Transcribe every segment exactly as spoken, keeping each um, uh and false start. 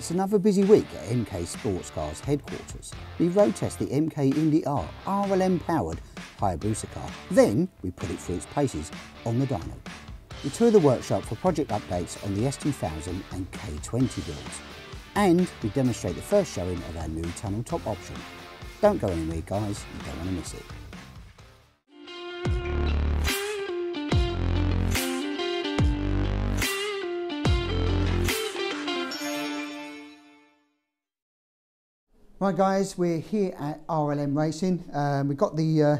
It's another busy week at M K Sports Cars headquarters. We road test the M K Indy R R L M powered Hayabusa car, then we put it through its paces on the dyno. We tour the workshop for project updates on the S two thousand and K twenty builds. And we demonstrate the first showing of our new tunnel top option. Don't go anywhere guys, you don't want to miss it. Right guys, we're here at R L M Racing. Um, we've got the uh,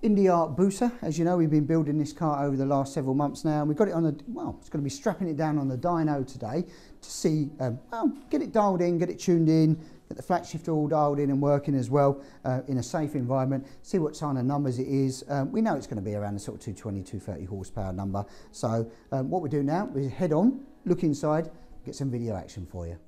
Indy R Hayabusa. As you know, we've been building this car over the last several months now. We've got it on the, well, it's going to be strapping it down on the dyno today to see, um, well, get it dialed in, get it tuned in, get the flat shifter all dialed in and working as well uh, in a safe environment, see what kind of numbers it is. Um, we know it's going to be around the sort of two twenty, two thirty horsepower number. So um, what we do now is head on, look inside, get some video action for you.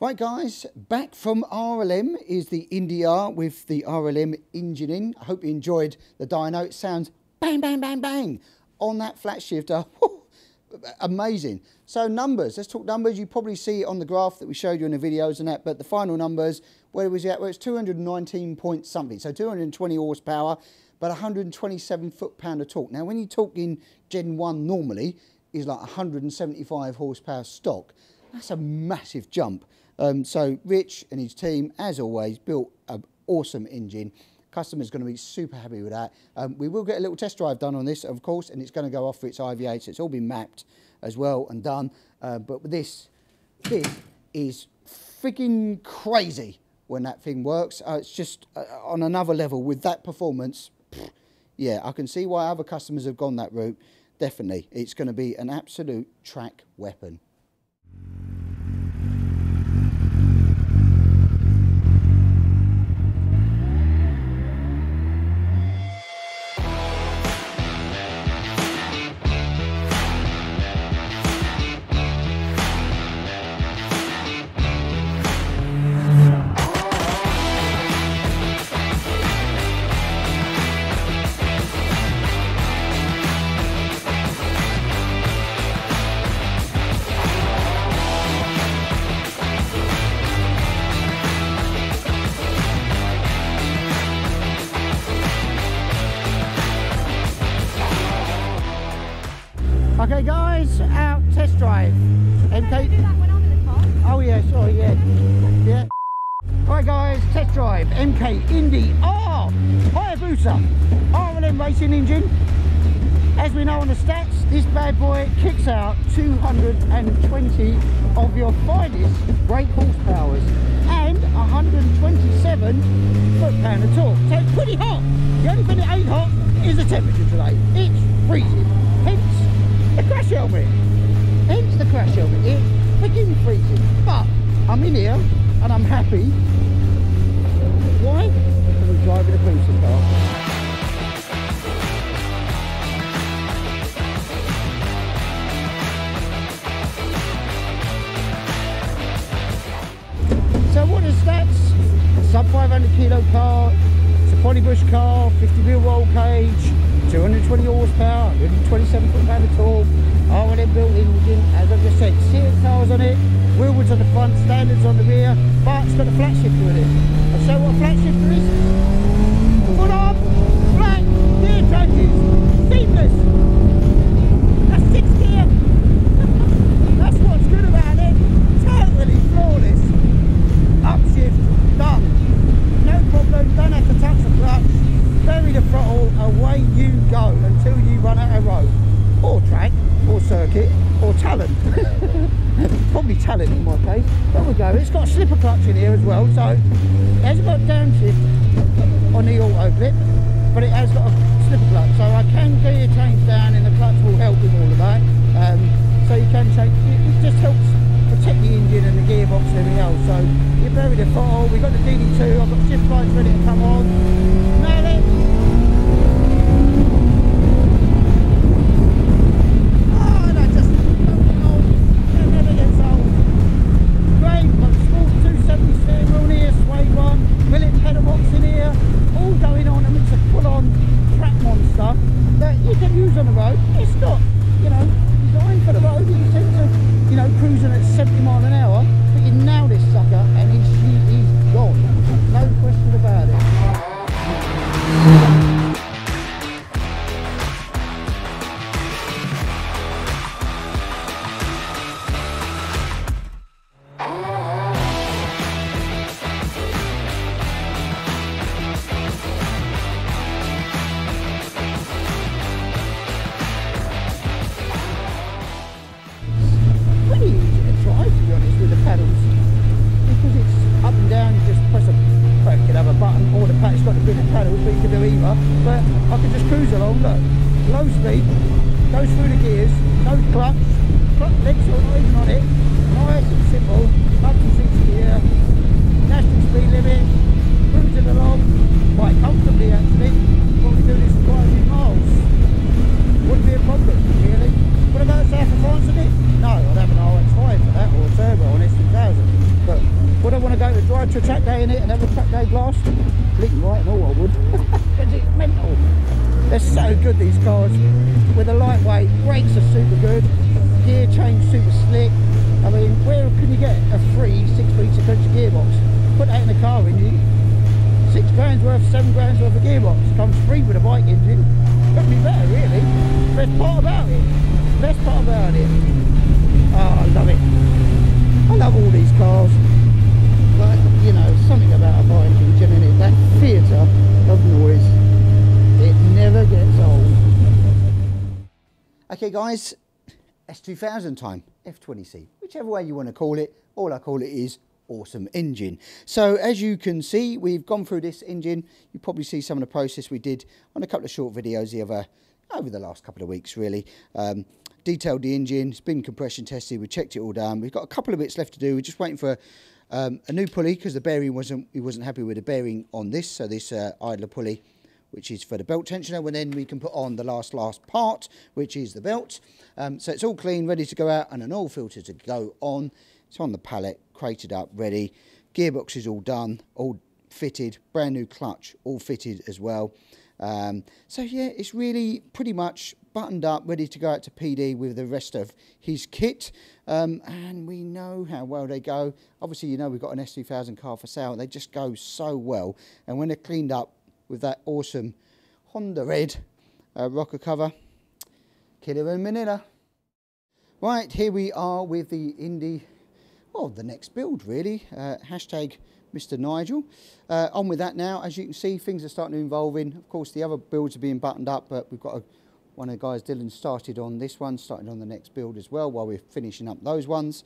Right guys, back from R L M is the Indy R with the R L M engine in. I hope you enjoyed the dyno. It sounds bang, bang, bang, bang on that flat shifter. Woo, amazing. So numbers, let's talk numbers. You probably see it on the graph that we showed you in the videos and that, but the final numbers, where was it at? Well, it's two nineteen point something, so two hundred twenty horsepower, but one hundred twenty-seven foot-pound of torque. Now, when you talk in Gen one normally, is like one hundred seventy-five horsepower stock. That's a massive jump. Um, so Rich and his team, as always, built an awesome engine. Customer's going to be super happy with that. Um, we will get a little test drive done on this, of course, and it's going to go off for its I V A, so it's all been mapped as well and done. Uh, but this, this is freaking crazy when that thing works. Uh, it's just uh, on another level with that performance. Pfft, yeah, I can see why other customers have gone that route. Definitely, it's going to be an absolute track weapon. Okay guys, out test drive. M K... Do that when I'm in the car. Oh yeah, sorry, yeah. Yeah. Alright guys, test drive. M K Indy R Hayabusa R L M racing engine. As we know on the stats, this bad boy kicks out two hundred twenty of your finest brake horsepowers and one hundred twenty-seven foot-pound of torque. So it's pretty hot. The only thing that ain't hot is the temperature today. It's freezing. Hence the crash helmet, hence the crash helmet, it's freaking freezing, but I'm in here and I'm happy. Why? Because we're driving a cruising car. So what is that? Sub five hundred kilo car, it's a body bush car, fifty wheel roll cage, two hundred twenty horsepower, one hundred twenty-seven foot-pound of torque, R L M built engine, as I've just said, seated cars on it, Wilwood's on the front, standards on the rear, but it's got a flat shifter with it. And so what a flat shifter is? Foot up, flat, gear changes, seamless. A six gear away you go until you run out of road or track or circuit or talent. Probably talent in my case. There we go. It's got a slipper clutch in here as well, so it hasn't got downshift on the auto clip, but it has got a slipper clutch, so I can gear change down and the clutch will help with all of that. Um, so you can change, it just helps protect the engine and the gearbox and everything else. So you bury the throttle. We've got the D D two, I've got shift lights ready to come on. Mallet. Oh, that just doesn't hold. It never gets old. Great, got a small two seventy steering wheel here, suede one, millet pedal box in here, all going on. I mean, it's a full on track monster that you can use on the road. It's not, you know, designed for the road. You tend to, you know, cruising at seventy mile an hour, but you nail this sucker and he, she is gone. No question about it. Okay guys, S two thousand time, F twenty C, whichever way you want to call it. All I call it is awesome engine. So as you can see, we've gone through this engine. You probably see some of the process we did on a couple of short videos the other, over the last couple of weeks really. Um, detailed the engine, it's been compression tested, we checked it all down. We've got a couple of bits left to do. We're just waiting for um, a new pulley because the bearing wasn't, he wasn't happy with the bearing on this, so this uh, idler pulley, which is for the belt tensioner, and then we can put on the last, last part, which is the belt. Um, so it's all clean, ready to go out, and an oil filter to go on. It's on the pallet, crated up, ready. Gearbox is all done, all fitted, brand new clutch, all fitted as well. Um, so yeah, it's really pretty much buttoned up, ready to go out to P D with the rest of his kit. Um, and we know how well they go. Obviously, you know we've got an S two thousand car for sale, and they just go so well. And when they're cleaned up, with that awesome Honda Red uh, rocker cover, killer in Manila. Right, here we are with the Indy, well, the next build really, uh, hashtag Mister Nigel. Uh, on with that now, as you can see, things are starting to involve in. Of course, the other builds are being buttoned up, but we've got a, one of the guys, Dylan, started on this one, starting on the next build as well, while we're finishing up those ones.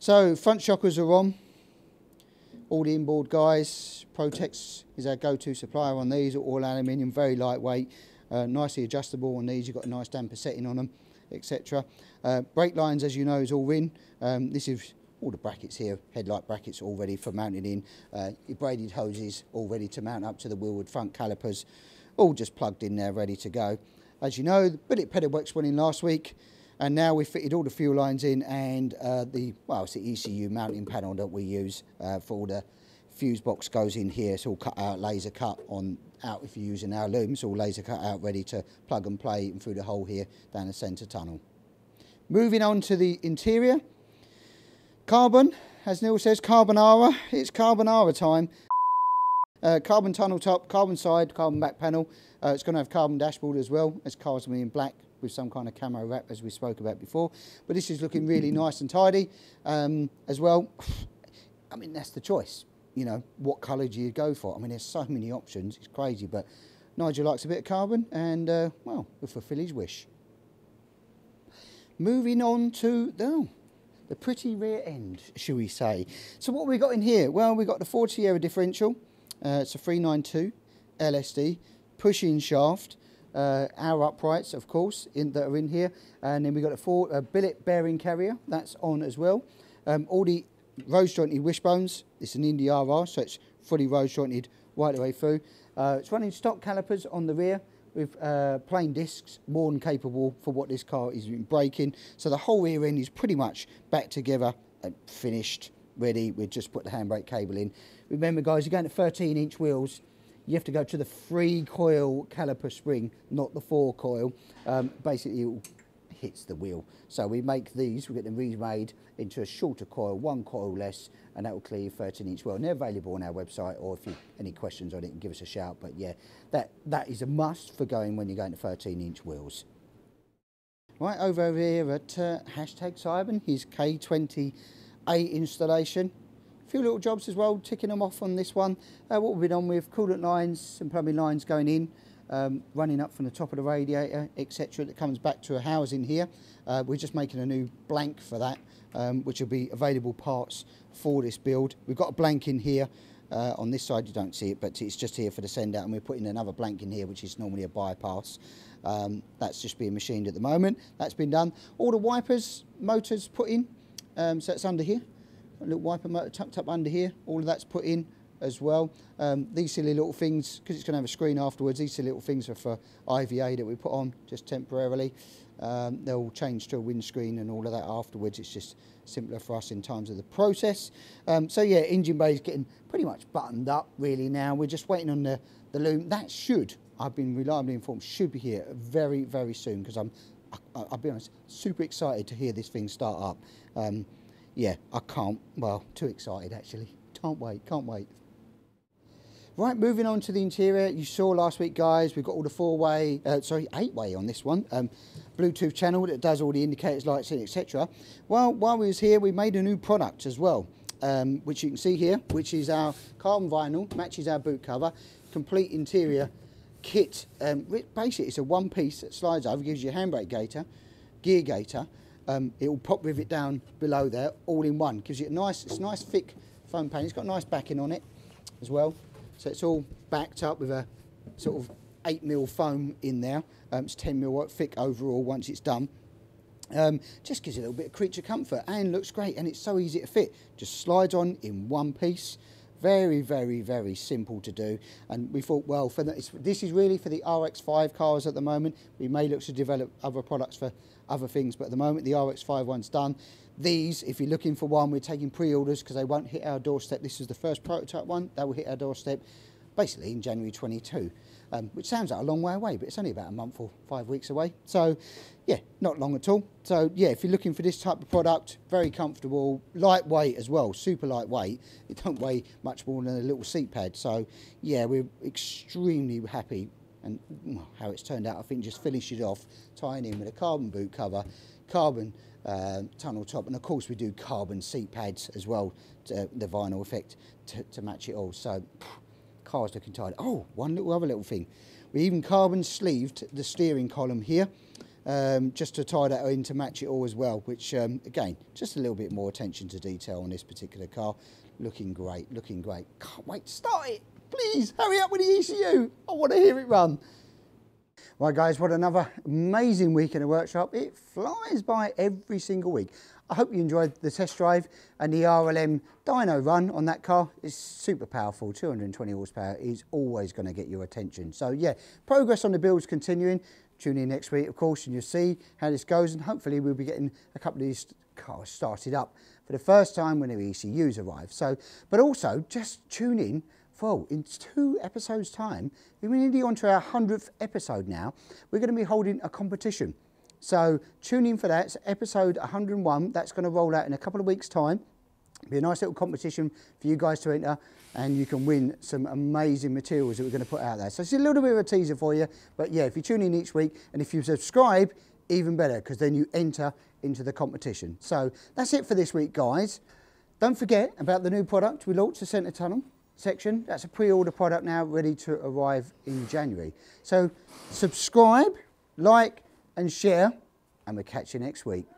So front shockers are on. All the inboard guys, Protex is our go-to supplier on these, all aluminium, very lightweight, uh, nicely adjustable on these, you've got a nice damper setting on them, et cetera. Uh, brake lines, as you know, is all in. Um, this is all the brackets here, headlight brackets all ready for mounting in, uh, your braided hoses all ready to mount up to the Wilwood front calipers, all just plugged in there, ready to go. As you know, the billet pedal box went in last week, and now we've fitted all the fuel lines in and uh, the, well, it's the E C U mounting panel that we use uh, for all the fuse box goes in here. It's all cut out, laser cut on out if you're using our loom. It's all laser cut out, ready to plug and play and through the hole here down the centre tunnel. Moving on to the interior. Carbon, as Neil says, carbonara. It's carbonara time. Uh, carbon tunnel top, carbon side, carbon back panel. Uh, it's going to have carbon dashboard as well. It's carbon in black, with some kind of camo wrap as we spoke about before. But this is looking really nice and tidy um, as well. I mean, that's the choice, you know, what colour do you go for? I mean, there's so many options, it's crazy, but Nigel likes a bit of carbon, and, uh, well, we'll fulfil his wish. Moving on to oh, the pretty rear end, shall we say. So what have we got in here? Well, we've got the Ford Tierra differential. Uh, it's a three ninety-two L S D, pushing shaft, uh, our uprights, of course, in, that are in here. And then we've got a Ford uh, billet bearing carrier, that's on as well. Um, all the rose jointed wishbones. It's an Indy R R, so it's fully rose jointed right the way through. Uh, it's running stock calipers on the rear with uh, plain discs, more than capable for what this car is braking. So the whole rear end is pretty much back together and finished, ready. We just put the handbrake cable in. Remember, guys, you're going to thirteen inch wheels. You have to go to the three coil caliper spring, not the four coil. Um, basically, it will hits the wheel. So we make these, we get them remade into a shorter coil, one coil less, and that will clear your thirteen inch well. And they're available on our website, or if you have any questions on it, you can give us a shout. But yeah, that, that is a must for going when you're going to thirteen inch wheels. Right, over here at uh, hashtag Simon, his K twenty A installation. A few little jobs as well, ticking them off on this one. Uh, what we've been on with coolant lines and plumbing lines going in. Um, running up from the top of the radiator, et cetera, that comes back to a housing here. Uh, we're just making a new blank for that, um, which will be available parts for this build. We've got a blank in here. Uh, on this side, you don't see it, but it's just here for the send out, and we're putting another blank in here, which is normally a bypass. Um, that's just being machined at the moment. That's been done. All the wipers, motors put in, um, so that's under here. A little wiper motor tucked up under here. All of that's put in as well. Um, these silly little things, because it's going to have a screen afterwards, these silly little things are for I V A that we put on just temporarily. Um, they'll change to a windscreen and all of that afterwards. It's just simpler for us in terms of the process. Um, so yeah, engine bay is getting pretty much buttoned up really now. We're just waiting on the, the loom. That should, I've been reliably informed, should be here very, very soon, because I'm, I, I'll be honest, super excited to hear this thing start up. Um, yeah, I can't, well, too excited actually. Can't wait, can't wait. Right, moving on to the interior. You saw last week, guys, we've got all the four-way, uh, sorry, eight-way on this one. Um, Bluetooth channel that does all the indicators, lights, et cetera. Well, while we was here, we made a new product as well, um, which you can see here, which is our carbon vinyl, matches our boot cover, complete interior kit. Um, basically, it's a one-piece that slides over, gives you a handbrake gaiter, gear gaiter. Um, it will pop rivet down below there, all in one. Gives you a nice, it's a nice thick foam pane. It's got a nice backing on it as well. So it's all backed up with a sort of eight mil foam in there. Um, it's ten mil thick overall once it's done. Um, just gives you a little bit of creature comfort and looks great, and it's so easy to fit. Just slides on in one piece. Very, very, very simple to do. And we thought, well, for the, it's, this is really for the R X five cars at the moment. We may look to develop other products for other things, but at the moment the R X five one's done. These, if you're looking for one, we're taking pre-orders because they won't hit our doorstep. This is the first prototype one. They will hit our doorstep basically in January twenty-two, um, which sounds like a long way away, but it's only about a month or five weeks away. So, yeah, not long at all. So, yeah, if you're looking for this type of product, very comfortable, lightweight as well, super lightweight. It don't weigh much more than a little seat pad. So, yeah, we're extremely happy and how it's turned out. I think just finish it off, tying in with a carbon boot cover, carbon Uh, tunnel top, and of course we do carbon seat pads as well, to, uh, the vinyl effect to, to match it all. So car's looking tidy. Oh, one little other little thing, we even carbon sleeved the steering column here, um, just to tie that in to match it all as well, which um, again, just a little bit more attention to detail on this particular car. Looking great, looking great. Can't wait to start it. Please hurry up with the E C U, I want to hear it run. Right, guys, what another amazing week in the workshop. It flies by every single week. I hope you enjoyed the test drive and the R L M dyno run on that car. It's super powerful, two hundred twenty horsepower is always going to get your attention. So yeah, progress on the build's continuing. Tune in next week, of course, and you'll see how this goes, and hopefully we'll be getting a couple of these cars started up for the first time when the E C Us arrive. So, but also just tune in. Well, in two episodes' time, we're nearly on to our hundredth episode now. We're going to be holding a competition. So tune in for that. It's episode one hundred and one. That's going to roll out in a couple of weeks' time. It'll be a nice little competition for you guys to enter, and you can win some amazing materials that we're going to put out there. So it's a little bit of a teaser for you. But yeah, if you tune in each week, and if you subscribe, even better, because then you enter into the competition. So that's it for this week, guys. Don't forget about the new product we launched, the Centre Tunnel. section. That's a pre-order product now, ready to arrive in January. So subscribe, like and share, and we'll catch you next week.